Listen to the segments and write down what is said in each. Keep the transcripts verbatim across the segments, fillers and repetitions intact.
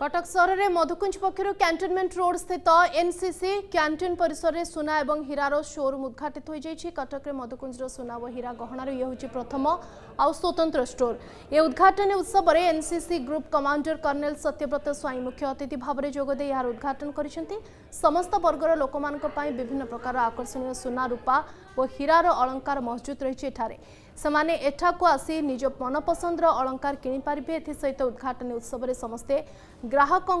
कटक सहर में मधुकुंज पक्षर कैंटनमेंट रोड स्थित एनसीसी कैंटीन परिसर में सुना और हीरार शोरूम उद्घाटित हो जाएगी। कटक में मधुकुंज सुना और हीरा गहणार ये हूँ प्रथम आउ स्वतंत्र स्टोर। ये उद्घाटन उत्सव में NCC group commander colonel Satyavrat Swain मुख्य अतिथि भाव में जोगदे यार उद्घाटन करिसेंति। समस्त वर्गर लोक विभिन्न प्रकार आकर्षणीय सुना रूपा और हीरार अलंकार मजबूत रही है। सेमाने एठाकु आसी निज मनपसंदर अलंकार किनि पारिबे। एथि सहित उद्घाटन उत्सव में समस्ते ग्राहकों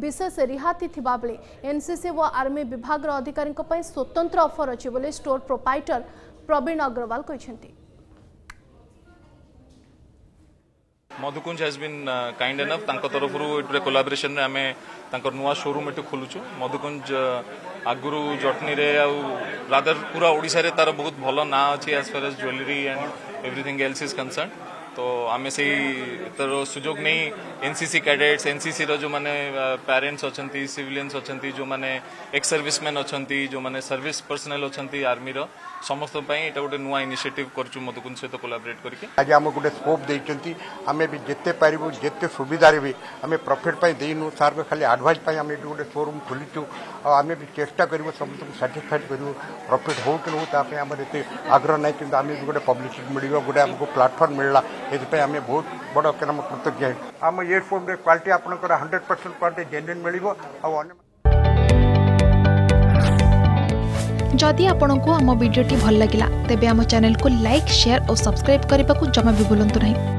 विशेष रिहाती थिबा बेले एनसीसी व आर्मी विभाग अधिकारींक पई स्वतंत्र ऑफर अछि बोले स्टोर प्रोप्राइटर प्रवीण अग्रवाल कहिसेंति। Madhukunj has been kind enough तांको तरफरु एटरे कोलाबोरेशन रे आमे तांकर नुवा शोरूम एटु खोलुचु। मधुकुंज आगुरु जटनी रे आ रादर पूरा ओडिसा रे तार बहुत भलो ना अछि as far as jewellery and everything else is concern. तो आमे से तर सुजोग नै एनसीसी कैडेट्स एनसीसी रो जो माने पेरेंट्स अछंती सिविलियंस अछंती जो माने एक्स सर्विसमैन अछंती जो माने सर्विस पर्सनल अछंती आर्मी रो समस्त पई एटा गोटे नुवा इनिशिएटिव करछु मधुकुंज सहित कोलाबोरेट करके। आज हम गोटे स्कोप देछंती हमें भी जत्ते पारिबो जत्ते सुविधा रे भी हमें प्रॉफिट पई देनु सार को खाली एडवाइस पई हम एटा गोटे शोरूम खोलिछु और हमें भी चेष्टा करबो समस्त सैटिस्फाइड करू प्रॉफिट हो कि हो तापे हमर एते आग्रह नै कि हम गोटे पब्लिसिटी मिलिबो गोटे हमको प्लेटफार्म मिलला ए पे हमें बहुत बड़ काम कृतज्ञ हम इयरफोन रे क्वालिटी आपनकर हंड्रेड परसेंट क्वालिटी जेन्युइन मिलिबो। और जदि आपंक आम भिड्टे भल लगा तेब आम चैनल को लाइक शेयर और सब्सक्राइब करने को जमा भी भूलु नहीं।